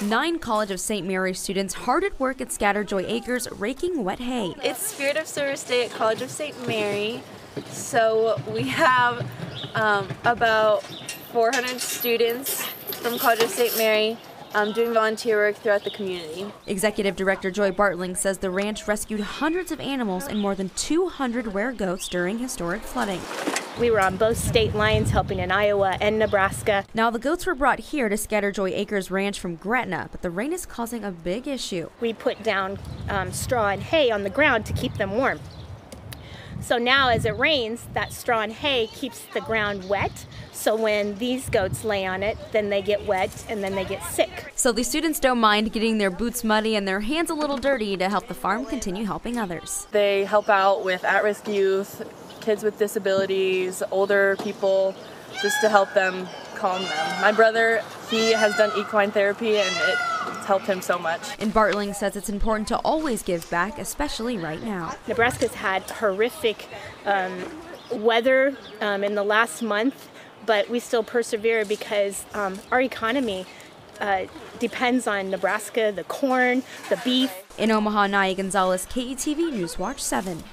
9 College of Saint Mary students hard at work at Scatterjoy Acres raking wet hay. It's Spirit of Service Day at College of Saint Mary, so we have about 400 students from College of Saint Mary doing volunteer work throughout the community. Executive Director Joy Bartling says the ranch rescued hundreds of animals and more than 200 were goats during historic flooding. We were on both state lines helping in Iowa and Nebraska. Now the goats were brought here to Scatterjoy Acres Ranch from Gretna, but the rain is causing a big issue. We put down straw and hay on the ground to keep them warm. So now as it rains, that straw and hay keeps the ground wet. So when these goats lay on it, then they get wet and then they get sick. So the students don't mind getting their boots muddy and their hands a little dirty to help the farm continue helping others. They help out with at-risk youth, kids with disabilities, older people, just to help them calm them. My brother, he has done equine therapy and it's helped him so much. And Bartling says it's important to always give back, especially right now. Nebraska's had horrific weather in the last month, but we still persevere because our economy depends on Nebraska, the corn, the beef. In Omaha, Naya Gonzalez, KETV News Watch 7.